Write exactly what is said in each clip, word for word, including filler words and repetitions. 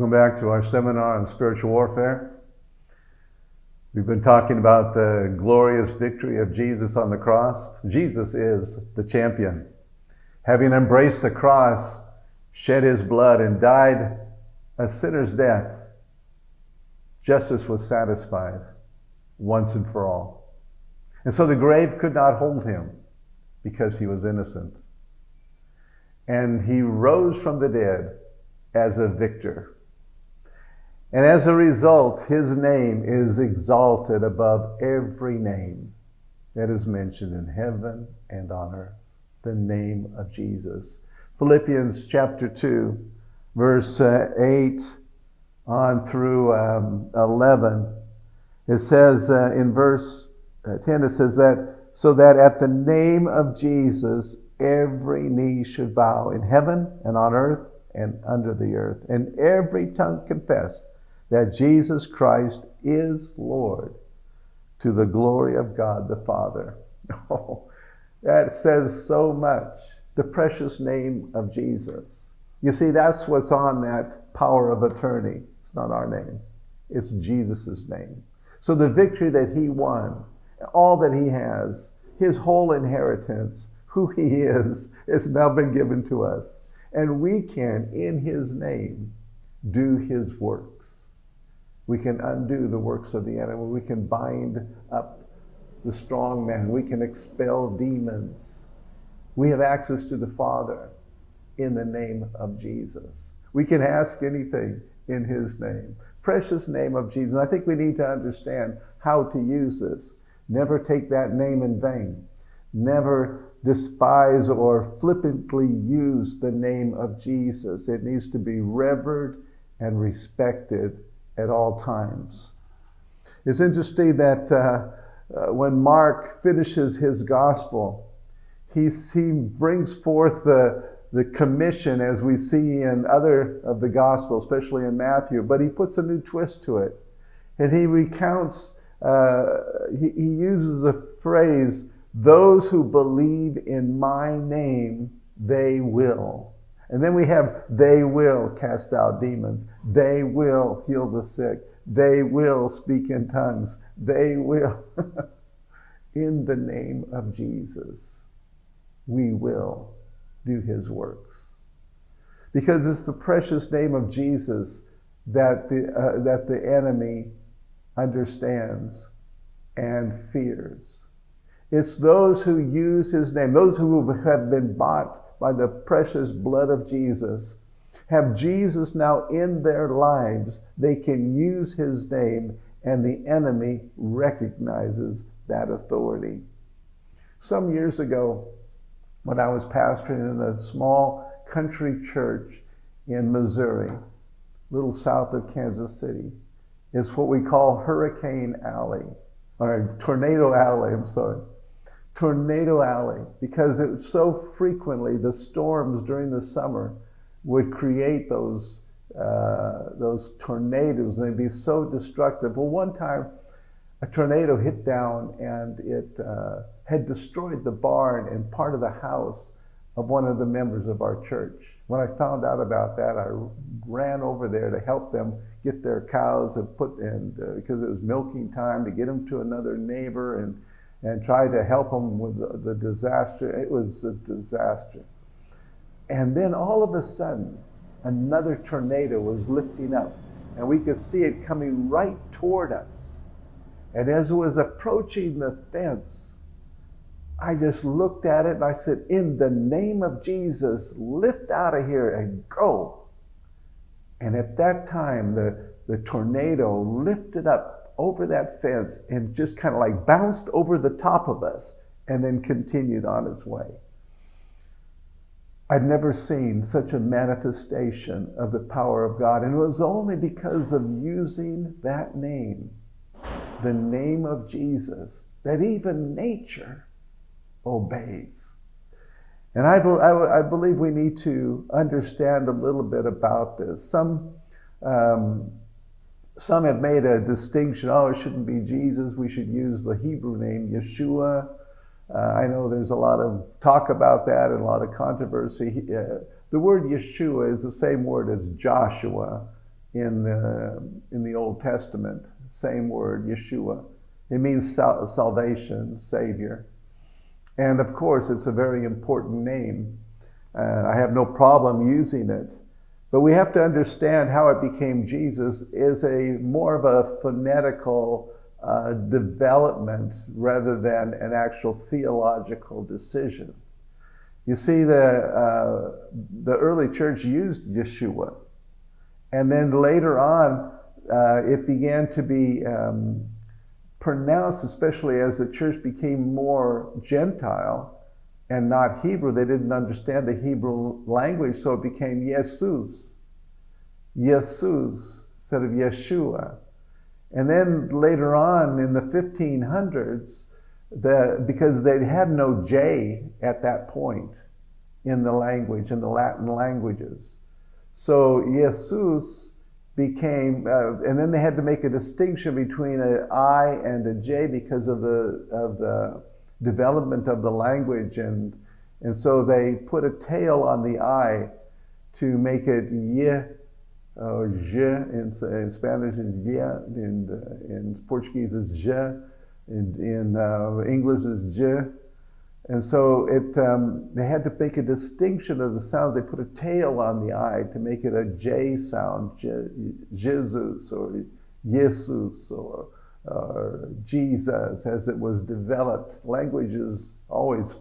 Welcome back to our seminar on spiritual warfare. We've been talking about the glorious victory of Jesus on the cross. Jesus is the champion. Having embraced the cross, shed his blood and died a sinner's death, justice was satisfied once and for all. And so the grave could not hold him because he was innocent. And he rose from the dead as a victor. And as a result, his name is exalted above every name that is mentioned in heaven and on earth, the name of Jesus. Philippians chapter two, verse uh, eight on through um, eleven, it says uh, in verse uh, ten, it says that, so that at the name of Jesus, every knee should bow in heaven and on earth and under the earth, and every tongue confess that Jesus Christ is Lord, to the glory of God the Father. Oh, that says so much, the precious name of Jesus. You see, that's what's on that power of attorney. It's not our name, it's Jesus's name. So the victory that he won, all that he has, his whole inheritance, who he is, has now been given to us. And we can, in his name, do his works. We can undo the works of the enemy. We can bind up the strong man. We can expel demons. We have access to the Father in the name of Jesus. We can ask anything in his name. Precious name of Jesus. I think we need to understand how to use this. Never take that name in vain. Never despise or flippantly use the name of Jesus. It needs to be revered and respected at all times. It's interesting that uh, uh, when Mark finishes his gospel, he, he brings forth the, the commission as we see in other of the gospels, especially in Matthew, but he puts a new twist to it. And he recounts, uh, he, he uses a phrase, those who believe in my name, they will. And then we have, they will cast out demons. They will heal the sick. They will speak in tongues. They will. In the name of Jesus, we will do his works. Because it's the precious name of Jesus that the, uh, that the enemy understands and fears. It's those who use his name, those who have been bought by the precious blood of Jesus, have Jesus now in their lives. They can use his name, and the enemy recognizes that authority. Some years ago, when I was pastoring in a small country church in Missouri, a little south of Kansas City, it's what we call Hurricane Alley, or Tornado Alley, I'm sorry. Tornado Alley, because it so frequently the storms during the summer would create those uh, those tornadoes, and they'd be so destructive. Well, one time a tornado hit down and it uh, had destroyed the barn and part of the house of one of the members of our church. When I found out about that, I ran over there to help them get their cows and put in, uh, because it was milking time, to get them to another neighbor and and try to help them with the, the disaster. It was a disaster. And then all of a sudden, another tornado was lifting up, and we could see it coming right toward us. And as it was approaching the fence, I just looked at it and I said, in the name of Jesus, lift out of here and go. And at that time, the, the tornado lifted up over that fence and just kind of like bounced over the top of us and then continued on its way. I'd never seen such a manifestation of the power of God, and it was only because of using that name, the name of Jesus, that even nature obeys. And I, I, I believe we need to understand a little bit about this. Some um, Some have made a distinction, oh, it shouldn't be Jesus, we should use the Hebrew name Yeshua. Uh, I know there's a lot of talk about that and a lot of controversy. Uh, the word Yeshua is the same word as Joshua in the, in the Old Testament. Same word, Yeshua. It means sal salvation, Savior. And of course, it's a very important name. Uh, I have no problem using it. But we have to understand how it became Jesus is a more of a phonetical uh, development rather than an actual theological decision. You see, the, uh, the early church used Yeshua. And then later on, uh, it began to be um, pronounced, especially as the church became more Gentile and not Hebrew. They didn't understand the Hebrew language, so it became Jesus, Jesus, instead of Yeshua. And then later on in the fifteen hundreds, the, because they had no J at that point in the language, in the Latin languages. So Jesus became, uh, and then they had to make a distinction between an I and a J because of the, of the development of the language. And, and so they put a tail on the I to make it Y, or Je in, in Spanish is Y, in, in Portuguese is Je, in, in uh, English is Je. And so it, um, they had to make a distinction of the sound. They put a tail on the I to make it a J sound, Je, Jesus or Jesus or, or Jesus, as it was developed. Language is always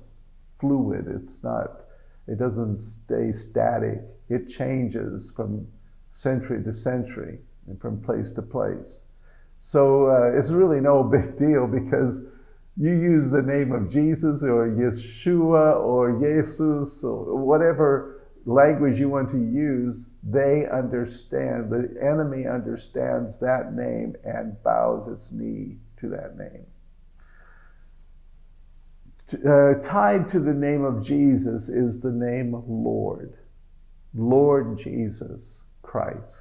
fluid. It's not, it doesn't stay static. It changes from century to century and from place to place. So uh, it's really no big deal, because you use the name of Jesus or Yeshua or Jesus or whatever language you want to use, they understand. The enemy understands that name and bows its knee to that name. Uh, tied to the name of Jesus is the name Lord, Lord Jesus Christ.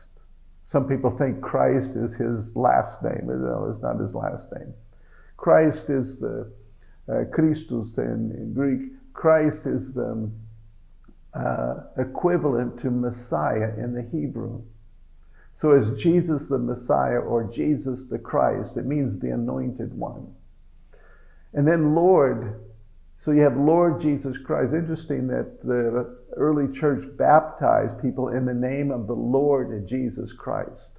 Some people think Christ is his last name. No, it's not his last name. Christ is the, uh, Christus in, in Greek, Christ is the uh, equivalent to Messiah in the Hebrew. So is Jesus the Messiah or Jesus the Christ. It means the anointed one. And then Lord, so you have Lord Jesus Christ. Interesting that the early church baptized people in the name of the Lord Jesus Christ.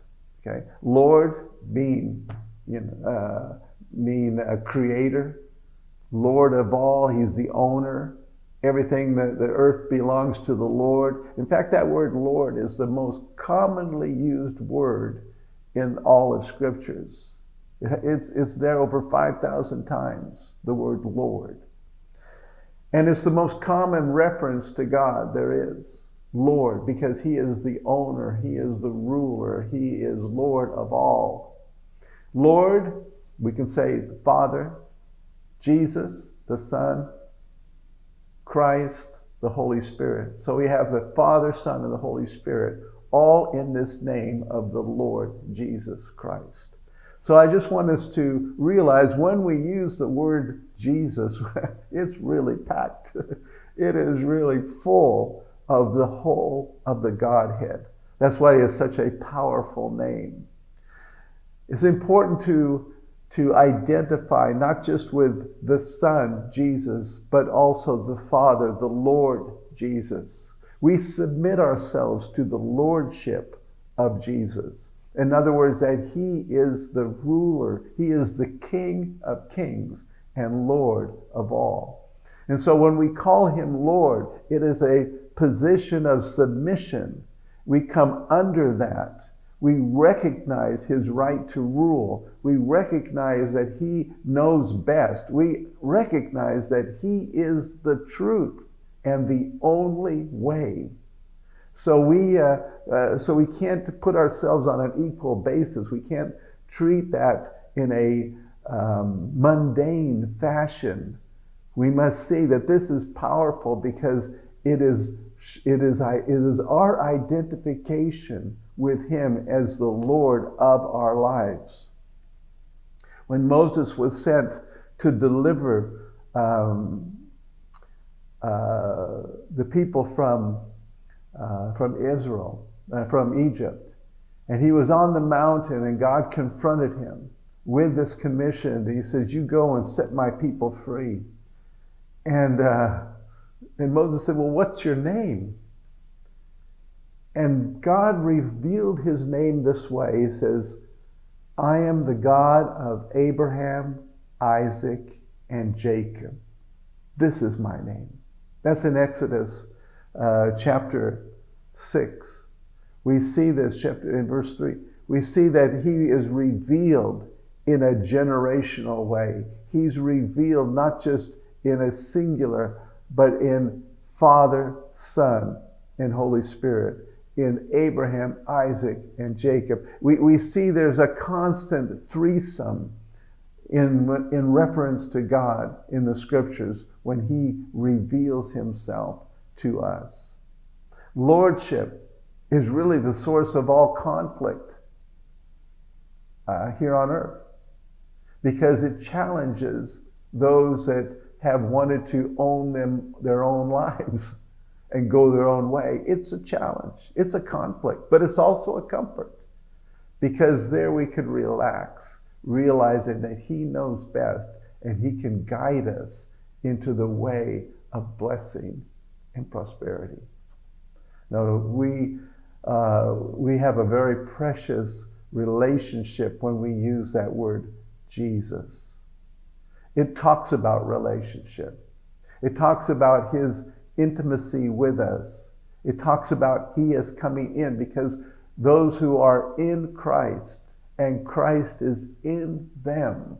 Okay, Lord being, you know, uh, mean a creator, Lord of all, he's the owner. Everything that the earth belongs to the Lord. In fact, that word Lord is the most commonly used word in all of scriptures. It's, it's there over five thousand times, the word Lord. And it's the most common reference to God there is, Lord, because he is the owner, he is the ruler, he is Lord of all. Lord, we can say Father, Jesus, the Son, Christ, the Holy Spirit. So we have the Father, Son, and the Holy Spirit, all in this name of the Lord Jesus Christ. So I just want us to realize when we use the word Jesus, it's really packed. It is really full of the whole of the Godhead. That's why it's such a powerful name. It's important to to identify not just with the Son, Jesus, but also the Father, the Lord Jesus. We submit ourselves to the Lordship of Jesus. In other words, that he is the ruler, he is the King of kings and Lord of all. And so when we call him Lord, it is a position of submission. We come under that. We recognize his right to rule. We recognize that he knows best. We recognize that he is the truth and the only way. So we, uh, uh, so we can't put ourselves on an equal basis. We can't treat that in a um, mundane fashion. We must see that this is powerful because it is, it is, it is our identification with him as the Lord of our lives. When Moses was sent to deliver um, uh, the people from, uh, from Israel, uh, from Egypt, And he was on the mountain, and God confronted him with this commission. He says, you go and set my people free. And, uh, and Moses said, well, what's your name? And God revealed his name this way. He says, I am the God of Abraham, Isaac, and Jacob. This is my name. That's in Exodus uh, chapter six. We see this chapter in verse three. We see that he is revealed in a generational way. He's revealed not just in a singular, but in Father, Son, and Holy Spirit, in Abraham, Isaac, and Jacob. We, we see there's a constant threesome in, in reference to God in the scriptures when he reveals himself to us. Lordship is really the source of all conflict uh, here on earth, because it challenges those that have wanted to own them their own lives and go their own way. It's a challenge, it's a conflict, but it's also a comfort, because there we can relax, realizing that he knows best and he can guide us into the way of blessing and prosperity. Now, we, uh, we have a very precious relationship when we use that word, Jesus. It talks about relationship. It talks about his intimacy with us. It talks about he is coming in, because those who are in Christ and Christ is in them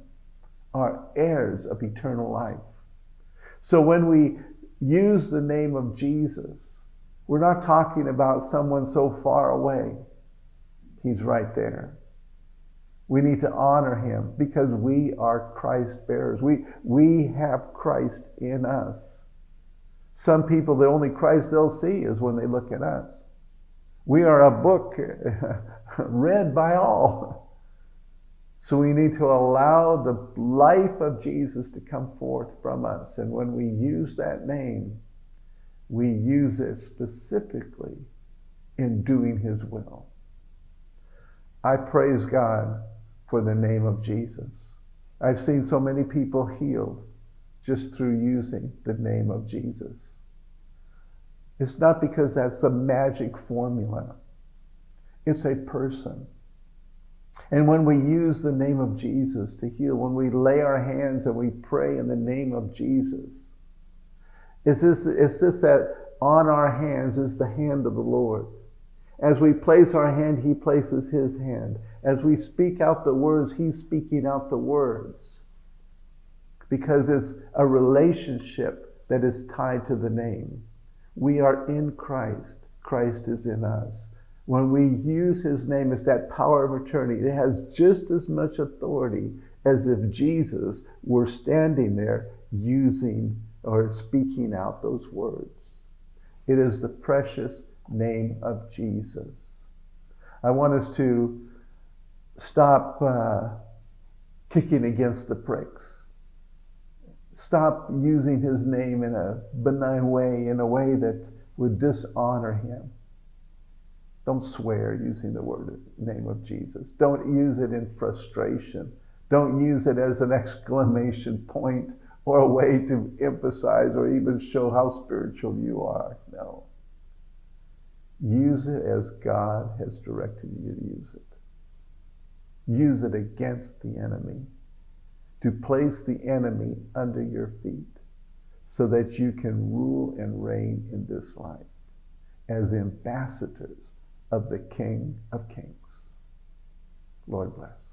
are heirs of eternal life. So when we use the name of Jesus, we're not talking about someone so far away. He's right there. We need to honor him because we are Christ bearers. We, we have Christ in us. Some people, the only Christ they'll see is when they look at us. We are a book read by all. So we need to allow the life of Jesus to come forth from us. And when we use that name, we use it specifically in doing his will. I praise God for the name of Jesus. I've seen so many people healed just through using the name of Jesus. It's not because that's a magic formula. It's a person. And when we use the name of Jesus to heal, when we lay our hands and we pray in the name of Jesus, It's this, it's this that on our hands is the hand of the Lord. As we place our hand, he places his hand. As we speak out the words, he's speaking out the words. Because it's a relationship that is tied to the name. We are in Christ. Christ is in us. When we use his name, it's that power of attorney. It has just as much authority as if Jesus were standing there using or speaking out those words. It is the precious name of Jesus. I want us to stop uh, kicking against the pricks. Stop using his name in a benign way, in a way that would dishonor him. Don't swear using the word name of Jesus. Don't use it in frustration. Don't use it as an exclamation point or a way to emphasize or even show how spiritual you are. No. Use it as God has directed you to use it. Use it against the enemy, to place the enemy under your feet so that you can rule and reign in this life as ambassadors of the King of Kings. Lord bless.